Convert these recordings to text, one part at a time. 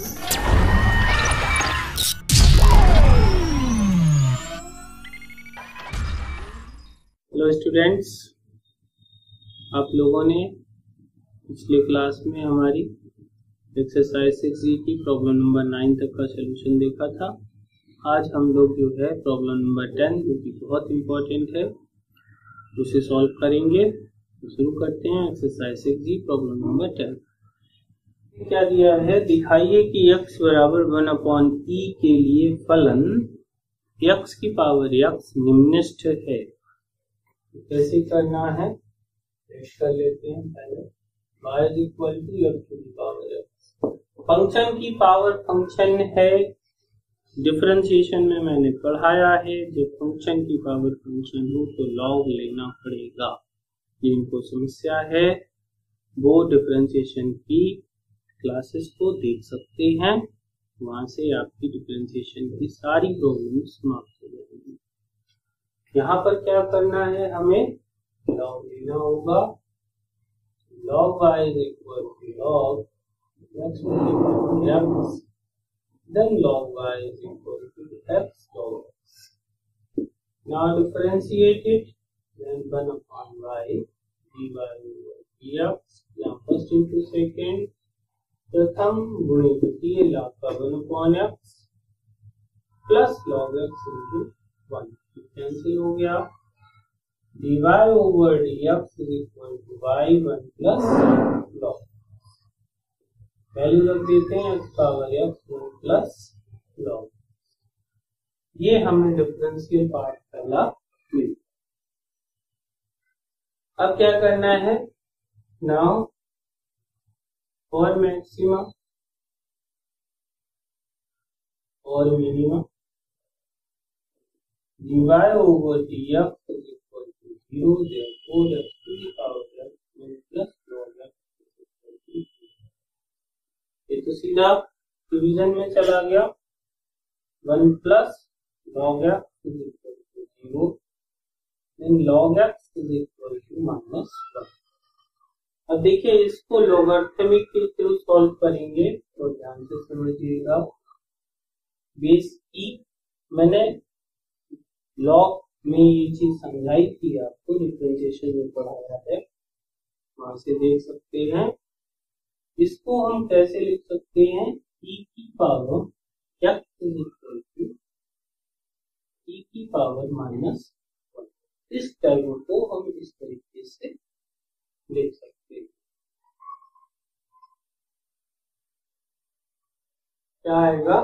Hello students, आप लोगों ने पिछले क्लास में हमारी एक्सरसाइज 6E की प्रॉब्लम नंबर 9 तक का सोल्यूशन देखा था। आज हम लोग जो है प्रॉब्लम नंबर 10 जो कि बहुत इम्पोर्टेंट है उसे सॉल्व करेंगे। तो शुरू करते हैं एक्सरसाइज 6E प्रॉब्लम नंबर 10। क्या दिया है, दिखाइए कि x बराबर 1/e के लिए फलन x की पावर x निम्नस्थ है। कैसे करना है कर लेते हैं पहले। फंक्शन की पावर फंक्शन है, डिफरेंशिएशन में मैंने पढ़ाया है जब फंक्शन की पावर फंक्शन हो तो लॉग लेना पड़ेगा। ये इनको समस्या है, वो डिफरेंशिएशन की क्लासेस को देख सकते हैं, वहां से आपकी डिफरेंशिएशन की सारी प्रॉब्लम समाप्त हो जाएगी। यहाँ पर क्या करना है, हमें लॉग लेना होगा। Log y is equal to log x, then log y is equal to x log x। Now differentiate it, then 1/y dy over dx। Now first into second, प्रथम गुणे द्वितीय लॉग का 1/x plus log x into 1 cancel हो गया। dy over dx is equal to y1 plus log, value रख देते हैं x power x1 plus log. ये हमें डिफरेंशियल पार्ट पहला मिला। अब क्या करना है, नाउ और मैक्सिमा और minima dy over dx is equal to 0, therefore x to the power x plus log x is equal to 0। ये तो सीधा डिवीजन में चला गया, 1 plus log x is equal to 0, then log x is equal to -1। अब देखिए इसको logarithmic के थ्रू सॉल्व करेंगे तो ध्यान से समझिएगा। बेस e मैंने लॉग में ये चीज समझाई थी आपको, डिफरेंशिएशन में पढ़ाया है, वहां से देख सकते हैं। इसको हम कैसे लिख सकते हैं, e की power x is equal to e की पावर -1। इस टर्म को हम इस तरीके से लिख सकते हैं। क्या आएगा,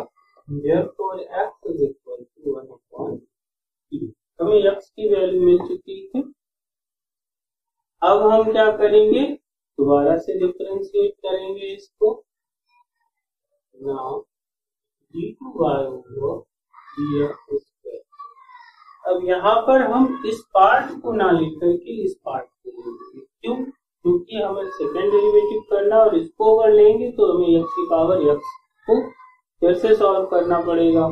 therefore x is equal to 1/e। हमें x की वैल्यू मिल चुकी है। अब हम क्या करेंगे, दोबारा से डिफरेंशिएट करेंगे इसको। Now d2y over dx square। अब यहाँ पर हम इस पार्ट को ना लेकर के इस पार्ट को लेंगे, क्यों, क्योंकि हमें सेकेंड डेरिवेटिव करना और इसको अगर लेंगे तो हमें x की पावर x को फिर से सॉल्व करना पड़ेगा।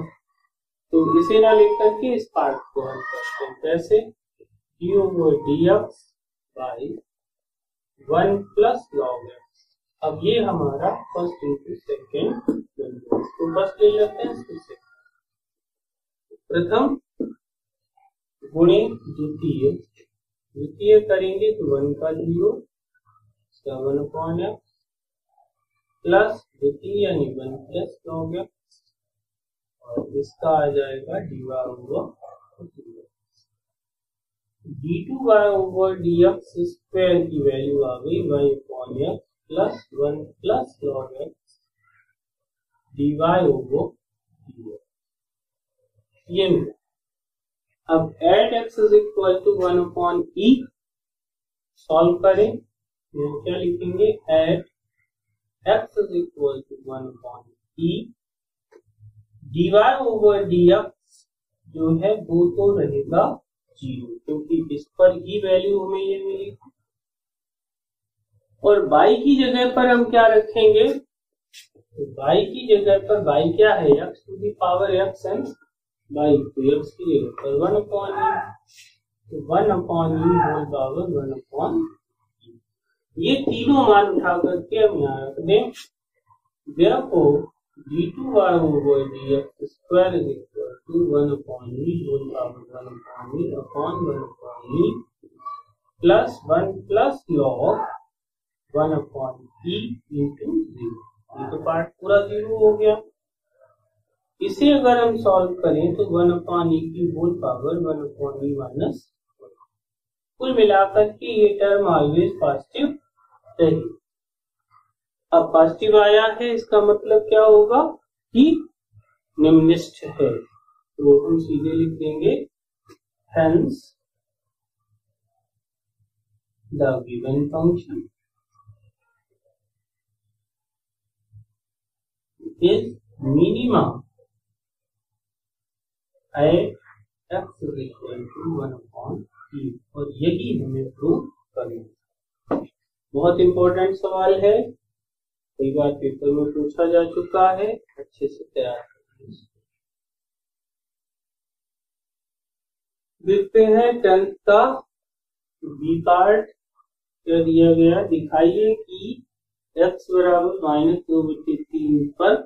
तो इसे ना लेकर के इस पार्ट को हल करते हैं। कैसे, d over dx by 1 plus log x। अब ये हमारा फर्स्ट इंटू सेकेंड, इसको फर्स्ट ले लेते हैं, इसको सेकेंड। प्रथम गुणे द्वितीय, द्वितीय करेंगे तो 1 का 0 इसका 1/x प्लस द्वितीय यानी 1 प्लस log x, और इसका आ जाएगा dy over dx। d2y over dx square की वैल्यू आ गई y/x plus 1 plus log x dy over dx, ये मिला। अब at x is equal to 1/e solve करें। यहाँ क्या लिखेंगे, at x is equal to 1/e, dy over dx जो है वो तो रहेगा 0 क्योंकि इस पर ही वैल्यू हमें ये मिली, और y की जगह पर हम क्या रखेंगे, तो y की जगह पर y क्या है, x to the power x and y, तो x की जगह पर 1/e, तो 1/e होल पावर 1/e। ये तीनों मान उठा करके हम यहाँ रख दें। therefore d2y over dx square is equal to 1 upon e plus 1 plus log 1 upon e into 0। ये तो पार्ट पूरा 0 हो गया। इसे अगर हम सॉल्व करें तो 1 upon e की whole power 1 upon e minus. कुल मिलाकर के ये टर्म ऑलवेज पॉजिटिव रही। अब पॉजिटिव आया है, इसका मतलब क्या होगा कि निम्निष्ठ है, तो हम सीधे लिख देंगे hence the given function is minima at x is equal to 1 upon e। और यही हमें प्रूव करना है। बहुत इंपॉर्टेंट सवाल है, कई बार पेपर में पूछा जा चुका है, अच्छे से तैयार करें। देखते हैं 10th का बी पार्ट क्या दिया गया। दिखाइए कि x बराबर -2/3 पर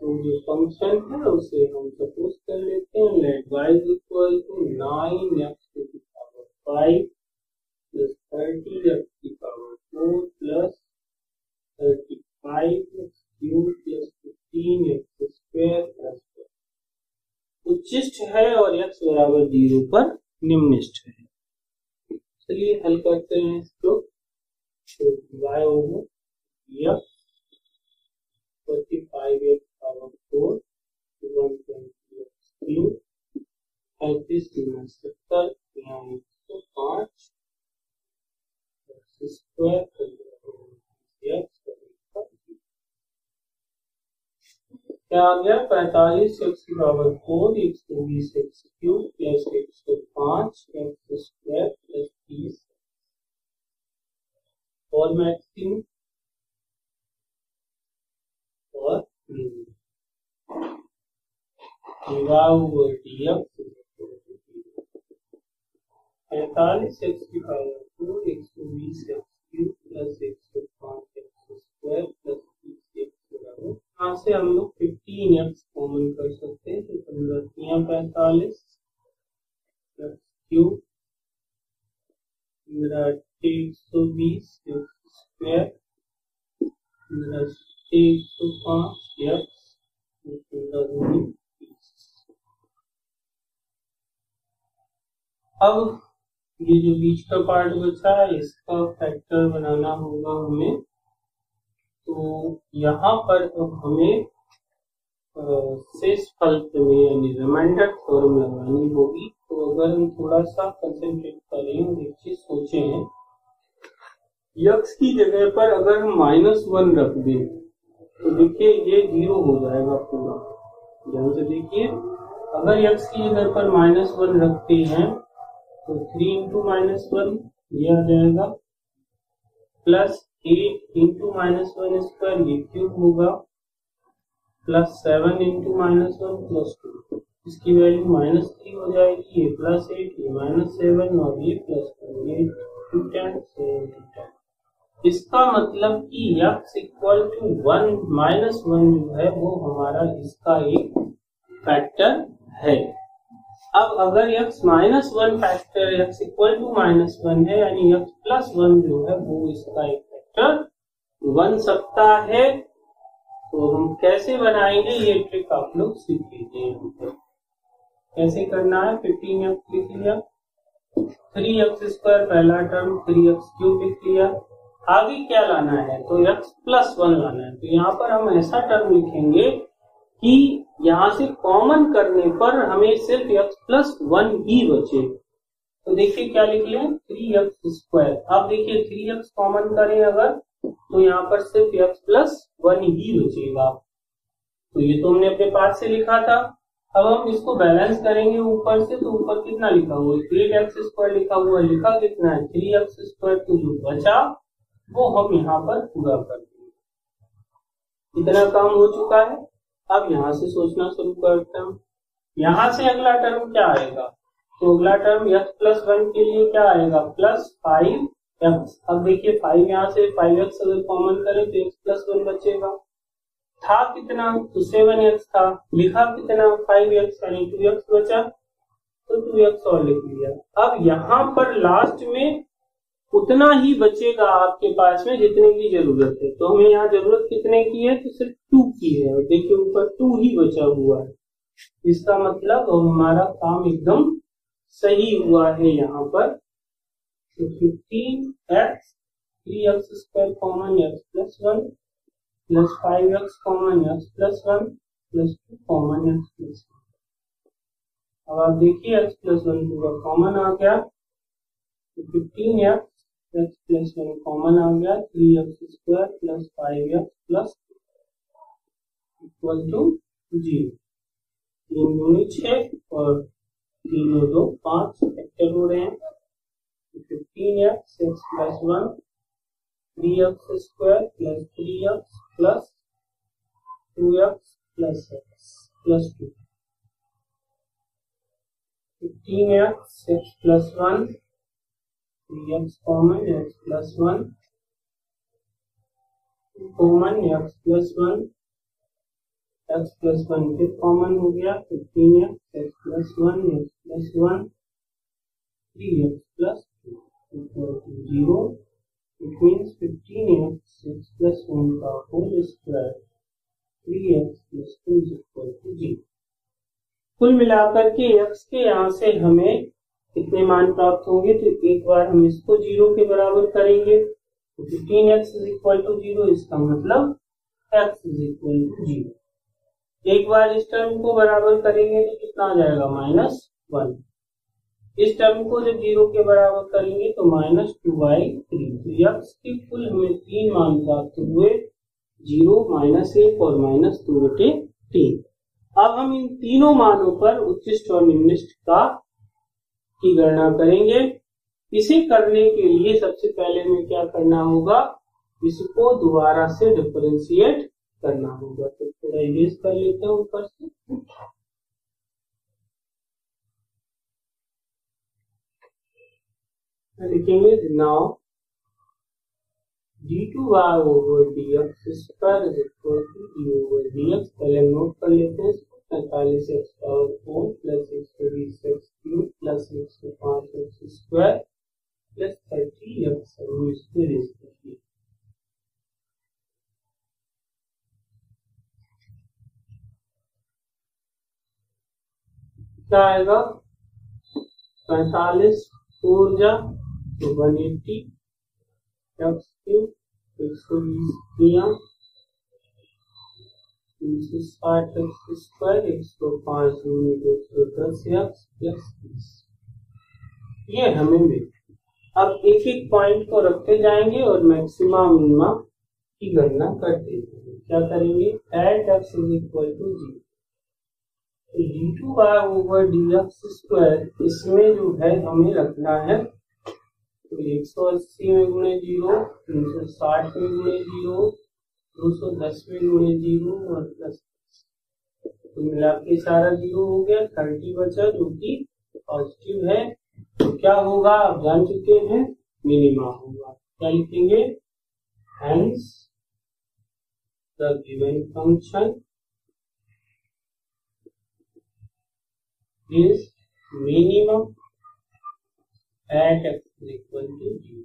तो जो फंक्शन है उसे हम सपोज कर लेते हैं। Let y equal to 9x5 plus 30x4 plus 35x³ plus 15x² उच्चिष्ट है और x बराबर 0 पर निम्निष्ठ है। चलिए हल करते हैं इसको। तो y होगा dx 45x4 120x³ 35 - 70 105 square dx। क्या आ गया 45x4 120x³ plus 105 x² plus 30 और मैक्सिमम और यहाँ से हम लोग 15x कॉमन कर सकते हैं, तो 15 अब ये जो बीच का पार्ट बचा है इसका फैक्टर बनाना होगा हमें। तो यहाँ पर अब हमें शेष फलक में यानी रिमाइंडर थ्योरम लगानी होगी। तो अगर हम थोड़ा सा कंसेंट्रेट करें और एक चीज सोचें, x की जगह पर अगर हम -1 रख दें तो देखिए ये 0 हो जाएगा पूरा। ध्यान से देखिए, अगर x की जगह पर -1 रखते हैं तो 3 × -1 यह आ जाएगा प्लस 8 × -1 स्क्वायर ये क्यूब होगा प्लस 7 × -1 प्लस 2। इसकी वैल्यू -3 हो जाएगी, ये प्लस 8 ये -7 और ये प्लस 2 ये 2 10। इसका मतलब कि x इक्वल टू 1 - 1 जो है वो हमारा इसका एक फैक्टर है। अब अगर x -1 factor x equal to -1 है यानी x +1 जो है वो इसका एक बन सकता है। तो हम कैसे बनाएंगे ये ट्रिक आप लोग सीख लीजिए। कैसे करना है, 15x लिख लिया, 3x² पहला टर्म 3x³ लिख लिया। आगे क्या लाना है, तो x +1 लाना है। तो यहाँ पर हम ऐसा टर्म लिखेंगे कि यहाँ से कॉमन करने पर हमें सिर्फ x +1 ही बचे। तो देखिए क्या लिख लें 3x²। अब देखिए 3x कॉमन करें अगर तो यहाँ पर सिर्फ x +1 ही बचेगा। तो ये तो हमने अपने पास से लिखा था। अब हम इसको बैलेंस करेंगे ऊपर से, तो ऊपर कितना लिखा हुआ है 8x² लिखा हुआ, लिखा कितना है 3x²। तो जो बचा वो हम यहाँ पर पूरा कर देंगे। इतना काम हो चुका है। अब यहाँ से सोचना शुरू करते हैं। यहाँ से अगला टर्म क्या आएगा, तो अगला टर्म x +1 के लिए क्या आएगा +5x। अब देखिए 5 यहाँ से 5x अगर कॉमन करें तो x +1 बचेगा। था कितना तो 7x था, लिखा कितना 5x यानी 2x बचा तो 2x और लिख लिया। अब यहाँ पर लास्ट में उतना ही बचेगा आपके पास में जितने की जरूरत है, तो हमें यहाँ जरूरत कितने की है तो सिर्फ 2 की है और देखिए ऊपर 2 ही बचा हुआ है। इसका मतलब हमारा काम एकदम सही हुआ है। यहाँ पर 15x 3x2 common x plus 1 plus 5x common x plus 1 plus 2 common x plus 1। अब आप देखिए x प्लस 1 पूरा कॉमन आ गया, 15x x प्लस 1 कॉमन आ गया, 3x2 plus 5x plus equal to 0। 3 2 6 और 3 2 5 फैक्टर हो रहे हैं। 15x x plus 1 3x2 plus 3x plus 2x plus x plus 2। 15x x plus 1 3x common x plus 1 common x plus 1 x plus 1 फिर common हो गया। 15x x plus 1 x plus 1 3x plus 0 it means 15x x plus 1 का whole square 3x plus 2 is equal to 0। कुल मिलाकर के x के यहाँ से हमें कितने मान प्राप्त होंगे तो एक बार हम इसको 0 के बराबर करेंगे तो 15x is equal to 0, इसका मतलब x is equal to 0। एक बार इस टर्म को बराबर करेंगे तो कितना आ जाएगा -1। इस टर्म को जब 0 के बराबर करेंगे तो -2/3। तो x के कुल हमें 3 मान प्राप्त हुए 0, -1 और -2/3। अब हम इन तीनों मानों पर उच्चिष्ट और निम्निष्ट का की गणना करेंगे। इसे करने के लिए सबसे पहले हमें क्या करना होगा, इसको दोबारा से डिफरेंशिएट करना होगा। तो थोड़ा इरेज कर लेते हैं ऊपर से। लिखेंगे now d2y over dx square is equal to d over dx। पहले नोट कर लेते हैं 45x4 plus 120x3 plus 105x2 plus 30x2। क्या आएगा 45 4 जा तो 180x3 120 160x2 105 110x 20। ये हमें मिला। अब एक एक पॉइंट को रखते जाएंगे और मैक्सिमा मिनिमा की गणना करते जाएंगे। क्या करेंगे at x is equal to 0 d2y over dx2 इसमें जो है हमें रखना है तो 180 में गुणे 0 360 में गुणे 0 210 में गुणे 0 और प्लस तो मिला के सारा 0 हो गया। 30 बचा जो कि पॉजिटिव है तो क्या होगा आप जान चुके हैं मिनिमा होगा। क्या लिखेंगे hence the given function is minimum at x equal to 0।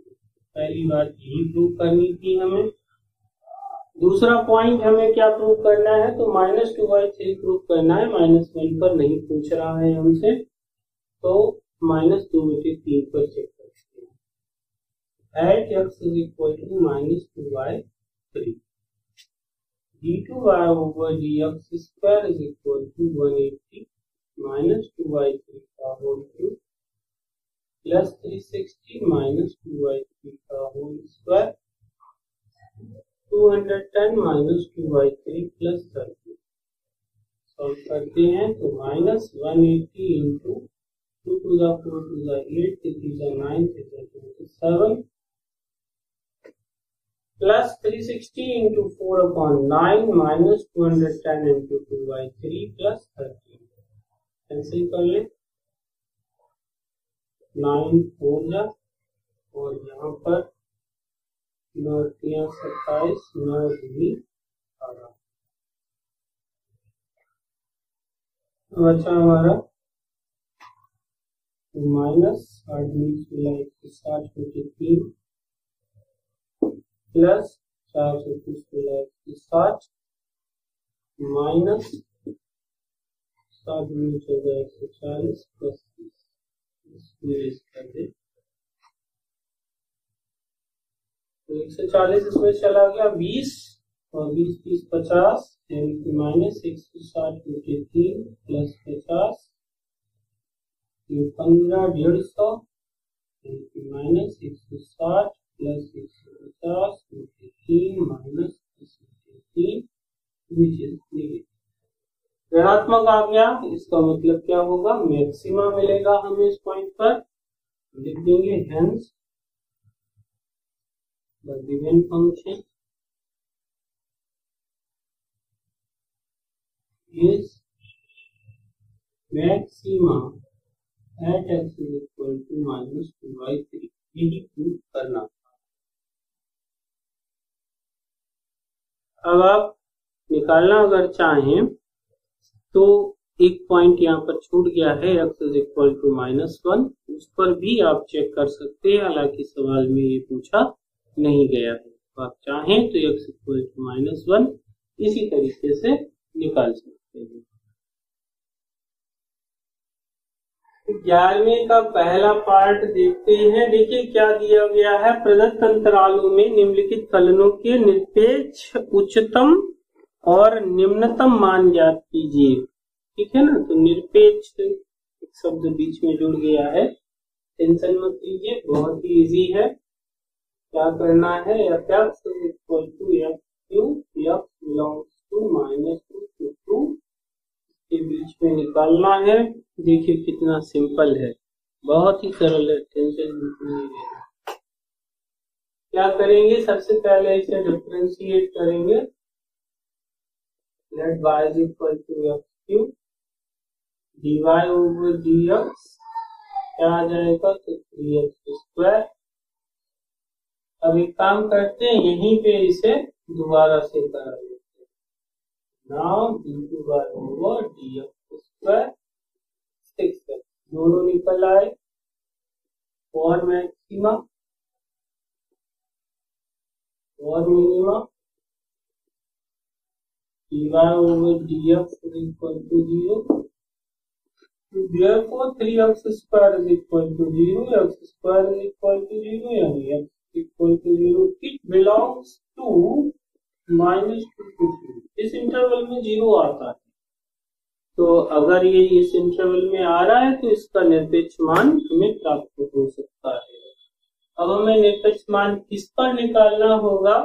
पहली बात यही प्रूव करनी थी हमें। दूसरा पॉइंट हमें क्या प्रूव करना है तो -2/3 प्रूव करना है। -1 पर नहीं पूछ रहा है हमसे तो -2/3 पर चेक करते हैं। At x is equal to -2/3 d2y over dx square is equal to 180 -2/3 का होल क्यूब प्लस 360 -2/3 का होल स्क्वायर 210 -2/3 प्लस 30। सॉल्व करते हैं तो -180 into 2 to the 4 to the 8 to the 9 to the 27 plus 360 into 4/9 -210 into 2/3 plus 30। Cancel कर ले 9 4 और यहाँ पर 9 27 9 2 12। तो बच्चा हमारा माइनस 60 प्लस 460 माइनस 7 140 प्लस 140 इसमें चला गया 20 और 20 30 50 minus 160 plus 50 15 150 minus 160 plus 150 minus 3 ऋणात्मक आ गया। इसका मतलब क्या होगा, मैक्सिमा मिलेगा हमें। इस पॉइंट पर लिख देंगे hence the given function is maxima at x is equal to -2/3। यही प्रूव करना था। अब आप निकालना अगर चाहें तो एक पॉइंट यहाँ पर छूट गया है x इज इक्वल टू -1, उस पर भी आप चेक कर सकते हैं। हालांकि सवाल में ये पूछा नहीं गया है, तो आप चाहें तो x इक्वल टू -1 इसी तरीके से निकाल सकते हैं। 11वीं का पहला पार्ट देखते हैं। देखिए क्या दिया गया है, प्रदत्त अंतरालों में निम्नलिखित फलनों के निरपेक्ष उच्चतम और निम्नतम मान ज्ञात कीजिए। ठीक है ना, तो निरपेक्ष शब्द बीच में जुड़ गया है, टेंशन मत लीजिए, बहुत ही इजी है। क्या करना है, के बीच में निकालना है। देखिए कितना सिंपल है, बहुत ही सरल है, टेंशन नहीं लेना। क्या करेंगे, सबसे पहले इसे डिफरेंशिएट करेंगे। Let y is equal to x cube dy over dx क्या आ जाएगा, तो 3x square। अब एक काम करते हैं, यहीं पे इसे दोबारा से करा लेते हैं। Now dy over dx square 6x दोनों निकल आए और minima dy/dx = 0। Therefore, 3x² = 0, x² = 0, यानी x = 0। It belongs to -2 to 3। इस इंटरवल में 0 आता है, तो अगर ये इस इंटरवल में आ रहा है तो इसका निरपेक्ष मान हमें प्राप्त हो सकता है। अब हमें निरपेक्ष मान किस पर निकालना होगा,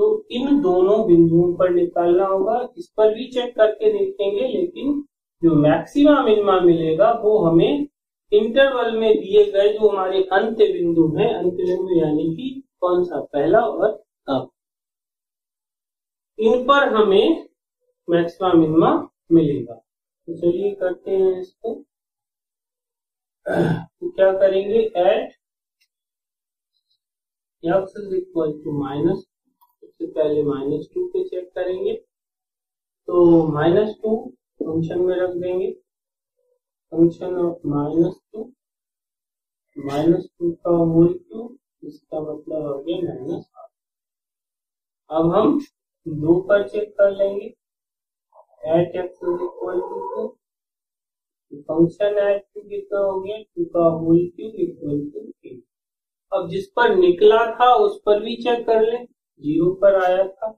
तो इन दोनों बिंदुओं पर निकालना होगा। इस पर भी चेक करके देखेंगे, लेकिन जो मैक्सिमा मिनिमा मिलेगा वो हमें इंटरवल में दिए गए जो हमारे अंत्य बिंदु हैं, अंत्य बिंदु यानी कि कौन सा, पहला और आखिरी, इन पर हमें मैक्सिमा मिनिमा मिलेगा। तो चलिए करते हैं इसको। तो क्या करेंगे, at x is equal to minus, तो पहले -2 पे चेक करेंगे, तो -2 फंक्शन में रख देंगे। फंक्शन ऑफ -2 का होल क्यूब, इसका मतलब हो गया -1। अब हम 2 पर चेक कर लेंगे, at x is equal to 2, function at cube कितना हो गया, 2 का होल क्यूब इक्वल टू 3। अब जिस पर निकला था उस पर भी चेक कर लें, 0 पर आया था,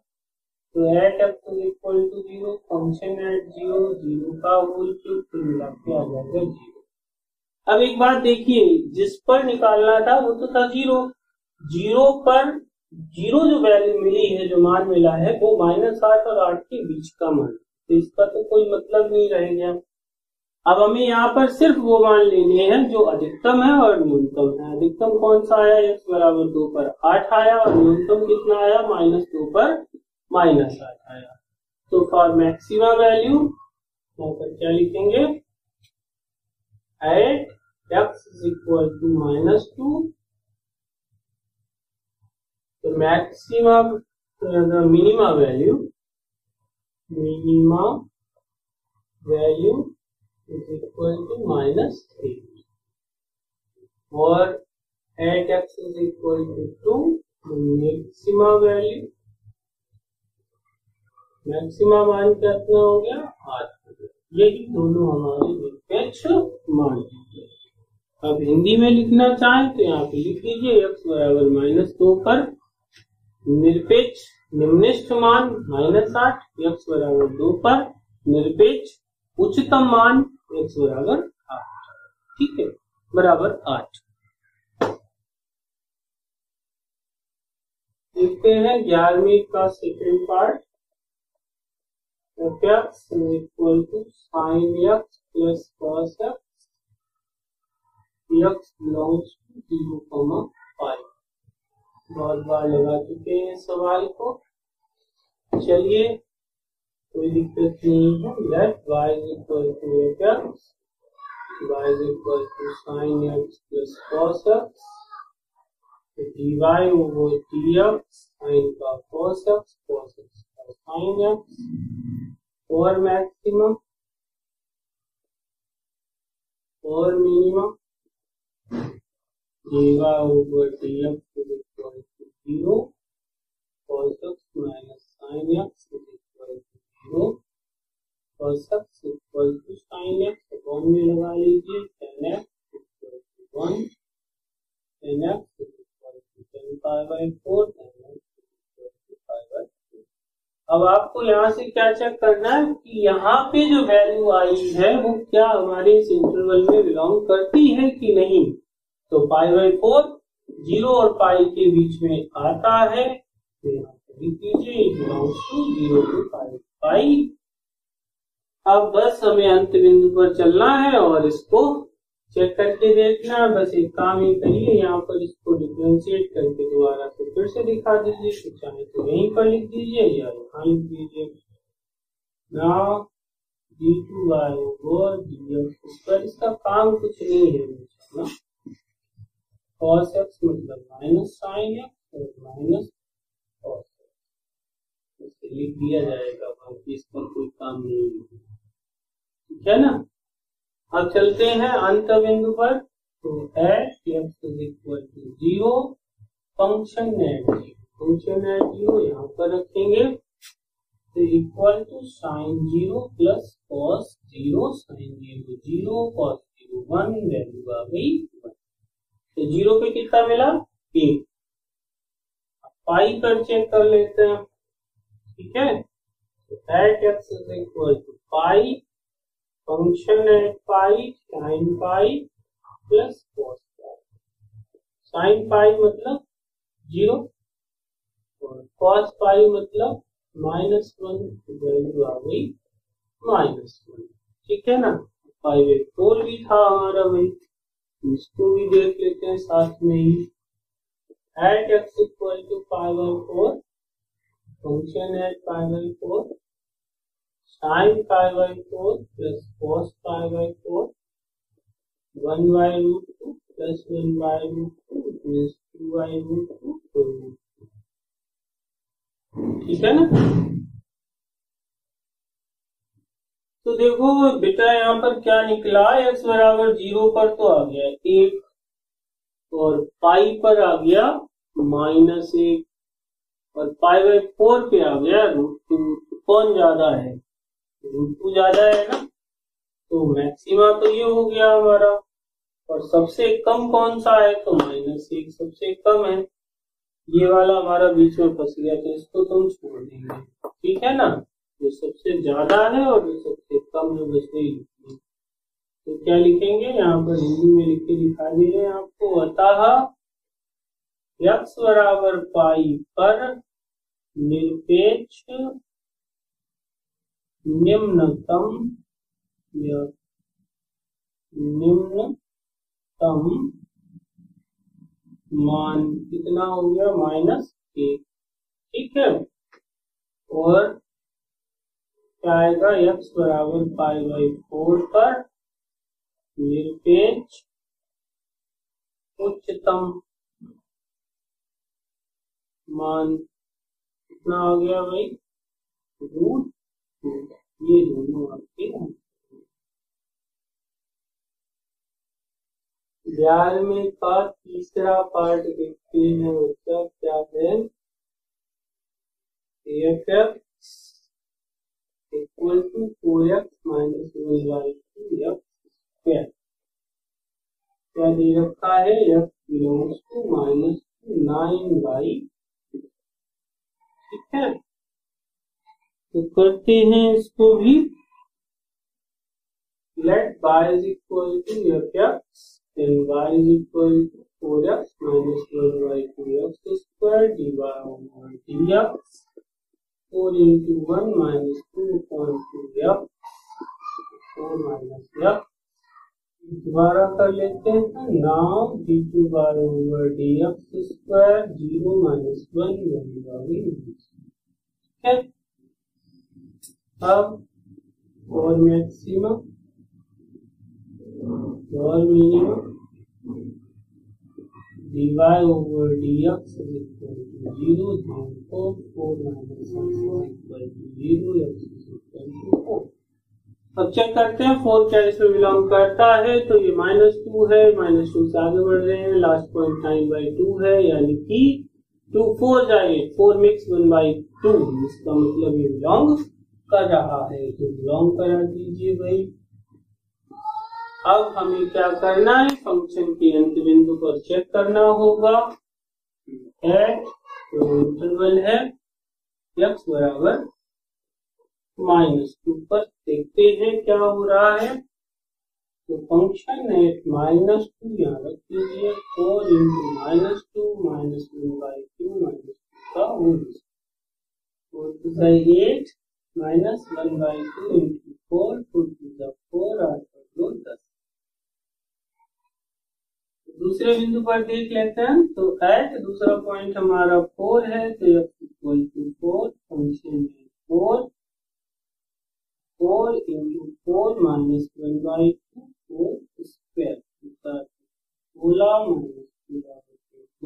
तो at x is equal to 0, function at 0 का होल क्यूब तो मिला के आ जाएगा 0। अब एक बात देखिए, जिस पर निकालना था वो तो था 0 पर 0 जो वैल्यू मिली है, जो मान मिला है वो -8 और 8 के बीच का मान, तो इसका तो कोई मतलब नहीं रह गया। अब हमें यहाँ पर सिर्फ वो मान लेने हैं जो अधिकतम है और न्यूनतम है। अधिकतम कौन सा आया, x = 2 पर 8 आया, और न्यूनतम कितना आया, -2 पर -8 आया। तो फॉर मैक्सिमा वैल्यू यहाँ पर क्या लिखेंगे, at x is equal to -2, तो maxima minima value is equal to -3 और at x is equal to 2 maxima value maxima मान कितना हो गया 8। ये दोनों हमारे निरपेक्ष मान है। अब हिंदी में लिखना चाहें तो यहाँ पे लिख लीजिए x बराबर -2 पर निरपेक्ष निम्नस्थ मान -8, x बराबर 2 पर निरपेक्ष उच्चतम मान x बराबर 8। ठीक है, बराबर 8। देखते हैं 11वीं का second part. fx equal to sin x plus cos x belongs to 0,5। बहुत बार लगा चुके हैं सवाल को। चलिए कोई दिक्कत नहीं है। Let y equal to x, y equal to sin x plus cos x, dy over dx, sin का cos x का sin x और मैक्सिमम और minimum over dx is equal to 0, cos x minus sin x is equal to 0, cos x equal to sin x upon में लगा लीजिए tan x equal to 1, tan x is equal to tan pi by 4, tan x is equal to pi by 4। अब आपको यहाँ से क्या check करना है कि यहाँ पे जो वैल्यू आई है वो क्या हमारे इस इंटरवल में बिलोंग करती है कि नहीं। तो पाई बाई 4 0 और पाई के बीच में आता है तो यहाँ पे लिख लीजिए बिलोंग्स टू 0 टू पाई। अब बस हमें अंत बिंदु पर चलना है और इसको चेक करके देखना है। बस एक काम ही करिए, यहाँ पर इसको डिफ्रेंशिएट करके दोबारा से फिर से दिखा दीजिए। चाहे तो यहीं पर लिख दीजिए या यहाँ लिख दीजिए ना d2 इसका काम कुछ नहीं है ना। cos x मतलब माइनस साइन x और माइनस cos x इससे लिख दिया जाएगा, बाकी इस पर कोई काम नहीं है। ठीक है ना। अब चलते हैं अंत बिंदु पर। तो at x is equal to 0 function at zero यहाँ पर रखेंगे तो equal to sine 0 plus cos 0, sine 0 0, cos 0 1, value आ गई 1। तो 0 पे कितना मिला 1। पाई पर चेक कर लेते हैं। ठीक है, at x is equal to pi function at pi sine pi plus cos पाई। साइन पाई मतलब 0 और cos पाई मतलब -1, वैल्यू आ गई -1। ठीक है ना। पाई बाई 4 भी था हमारा, वही इसको भी देख लेते हैं साथ में ही। At x equal to pi by 4 function at pi by 4 sine pi by 4 plus cos pi by 4 1/√2 plus 1/√2 plus 2/√2। ठीक है ना। तो देखो बेटा यहाँ पर क्या निकला, x बराबर 0 पर तो आ गया 1 और पाई पर आ गया -1 और पाई बाई 4 पे आ गया √2। कौन ज्यादा है, √2 ज्यादा है ना। तो मैक्सिमा तो ये हो गया हमारा और सबसे कम कौन सा है तो -1 सबसे कम है। ये वाला हमारा बीच में फंस गया तो इसको तुम छोड़ देंगे। ठीक है ना। जो सबसे ज्यादा है और जो सबसे कम है बस वही लिखेंगे। तो क्या लिखेंगे यहाँ पर हिंदी में लिख के दिखा दे रहे हैं आपको। अतः x बराबर पाई पर निरपेक्ष निम्नतम या निम्नतम मान कितना हो गया -1। ठीक है। और आएगा x बराबर पाई बाई 4 पर निरपेक्ष उच्चतम मान कितना हो गया भाई √2। ये दोनों आपके ध्यान में का तीसरा पार्ट देखते हैं बच्चा, क्या है? क्या दे रखा है? x बिलोंग्स टू -9y, ठीक है। तो करते हैं इसको भी, let y is equal to fx and y is equal to 4x minus 1y to x square dy over dx 4 into 1 minus 2 upon 2x 4 minus x दोबारा कर लेते हैं now d2 bar over dx square 0 minus 1 बराबर ठीक है। अब और maximum और minimum dy over dx is equal to 0 तो 4 minus x is equal to 0 x is equal to 4। अब चेक करते हैं 4 क्या इसमें बिलोंग करता है। तो ये -2 है, -2 से आगे बढ़ रहे हैं, लास्ट पॉइंट 9/2 है, यानी कि 2 4 जाए 4 मिक्स 1/2, इसका मतलब ये बिलोंग कर रहा है। तो बिलोंग करा दीजिए भाई। अब हमें क्या करना है? फंक्शन के अंत बिंदु पर चेक करना होगा। तो इंटरवल है x बराबर -2 पर देखते हैं क्या हो रहा है। तो फंक्शन है -2, यहाँ रख दीजिए 4 इंटू -2 -1/2 -2 का होल स्क्वायर 8 -1/2 इंटू 4 4 10। दूसरे बिंदु पर देख लेते हैं। तो एट दूसरा पॉइंट हमारा 4 है, तो x इक्वल टू 4 फंक्शन है 4 इंटू 4 -1/2 4 स्क्वायर 16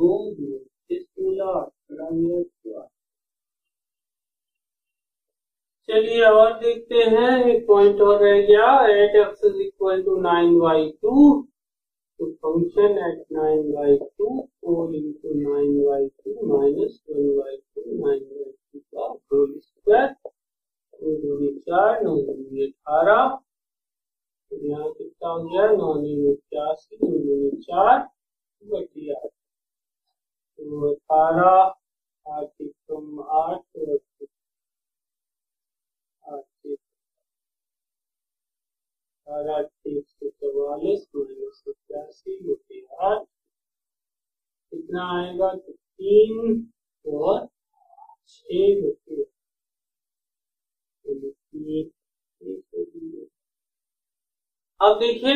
-2 16। चलिए और देखते हैं, एक पॉइंट और रह गया 8x इज इक्वल टू 9/2। तो फंक्शन एट 9/2 4 इंटू 9/2 माइनस 1/2 9/2 का होल स्क्वायर 2 4 9 18, यहाँ कितना हो गया 9 85 4 8 तो 18 8 44 -85 कितना आएगा? 3 और 6 बचे। अब देखिए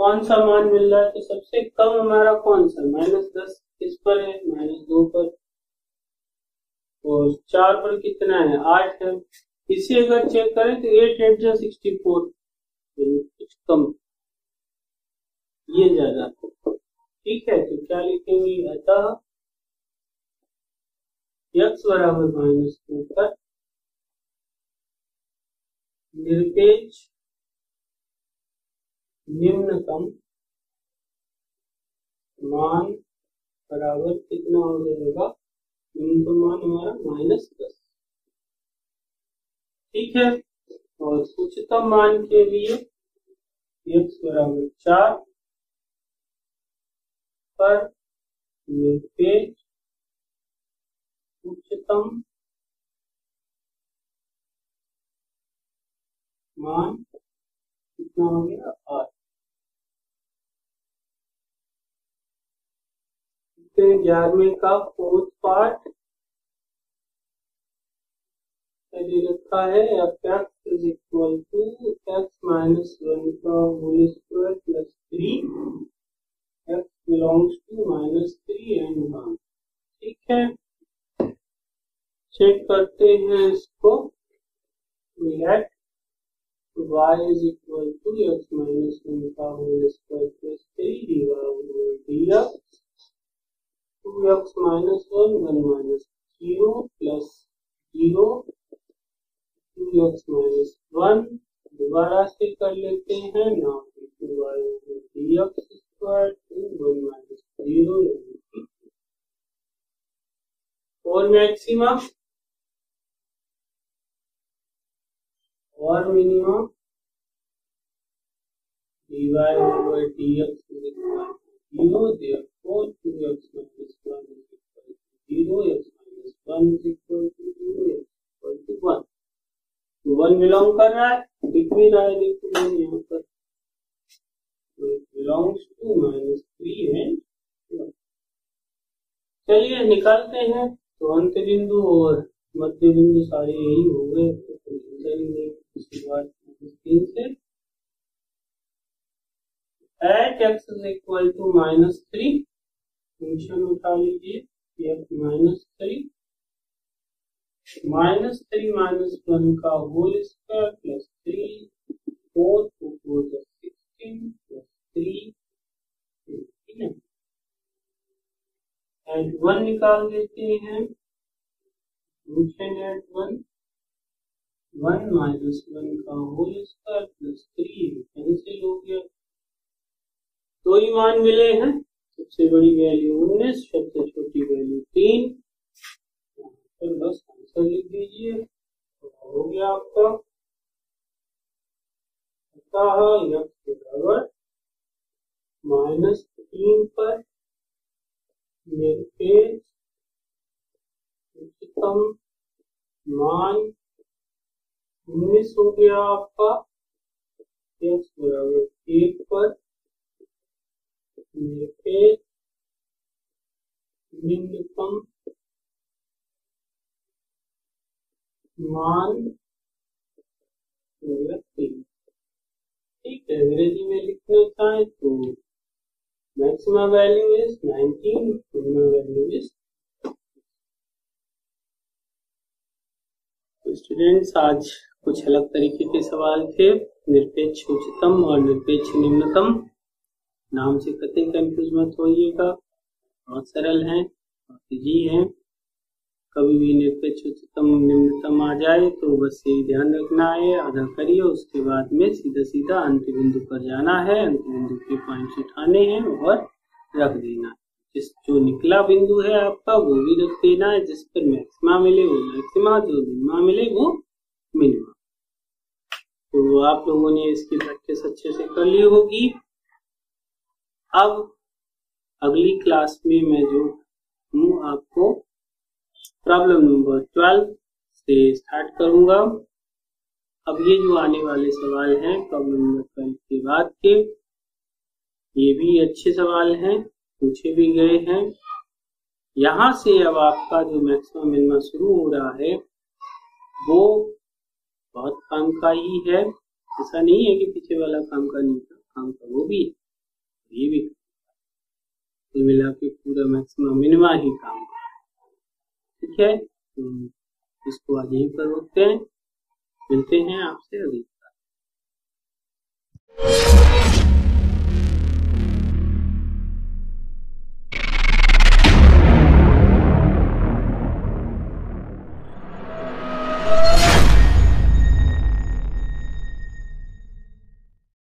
कौन सा मान मिल रहा है। तो सबसे कम हमारा कौन सा, -10 किस पर है? -2 पर, और 4 पर कितना है? 8 है। इसे अगर चेक करें तो 8 8 64, कुछ कम, ये ज्यादा, ठीक है। तो क्या लिखेंगे? अतः x बराबर -2 पर निरपेक्ष निम्नतम मान बराबर कितना हो जाएगा? निम्नतम मान हमारा -10, ठीक है। और उच्चतम मान के लिए x बराबर 4 पर निरपेक्ष उच्चतम मान कितना हो गया? 8। 11वें का 4th पार्ट रखा है fx is equal to x -1 का whole square plus 3 x belongs to -3 and 1, ठीक है। चेक करते हैं इसको, let y is equal to x -1 का whole square plus 3 dy over dx 2x -1 1 -0 plus 0 2x -1 दोबारा से कर लेते हैं ना, और मैक्सिमा और मिनिमा बिलोंग कर रहा है बिटवीन आए देखो यहाँ पर बिलोंग्स टू -3 एंड 1। चलिए निकालते हैं तो अंत बिंदु और मध्य बिंदु सारे यही हो गए तो शुरुआत 3 से at x is equal to -3 function उठा लीजिए -3 -3 -1 का होल स्क्वायर +3 4 2 4 16 +3 एंड 1 निकाल देते हैं फंक्शन एट 1 -1 का होल स्क्वायर +3 कैंसिल हो गया दो ही मान मिले हैं सबसे बड़ी वैल्यू 19 सबसे छोटी वैल्यू 3 तो बस आंसर लिख दीजिए हो गया आपका बराबर -3 पर निरपेक्ष उच्चतम मान 19 हो गया आपका x बराबर 1 पर निरपेक्ष निम्नतम मान 3। ठीक है, अंग्रेजी में लिखना चाहे तो maximum value is 19 minimum value is. Students आज कुछ अलग तरीके के सवाल थे, निरपेक्ष उच्चतम और निरपेक्ष निम्नतम। नाम से कतई कंफ्यूज मत होइएगा, बहुत सरल है, बहुत इजी है। कभी भी निरपेक्ष उच्चतम निम्नतम आ जाए तो बस यही ध्यान रखना है, आधा करिए, उसके बाद में सीधा सीधा अंत बिंदु पर जाना है, अंत बिंदु के पॉइंट्स उठाने हैं और रख देना है। जिस जो निकला बिंदु है आपका वो भी रख देना है, जिस पर मैक्सिमा मिले वो मैक्सिमा, जो मिनिमा मिले वो मिनिमा। तो आप लोगों ने इसकी प्रैक्टिस अच्छे से कर ली होगी। अब अगली क्लास में मैं जो हूँ आपको प्रॉब्लम नंबर 12 से स्टार्ट करूंगा। अब ये जो आने वाले सवाल हैं प्रॉब्लम नंबर 12 के बाद के, ये भी अच्छे सवाल हैं, पूछे भी गए हैं। यहाँ से अब आपका जो मैक्सिमम मिनिमा शुरू हो रहा है वो बहुत काम का ही है, ऐसा नहीं है कि पीछे वाला काम का नहीं था, काम का वो भी है, ये भी तो मिला के पूरा मैक्सिमम मिनिमा ही काम का। ठीक है, तो इसको आज यहीं पर रोकते हैं, मिलते हैं आपसे अगली बार।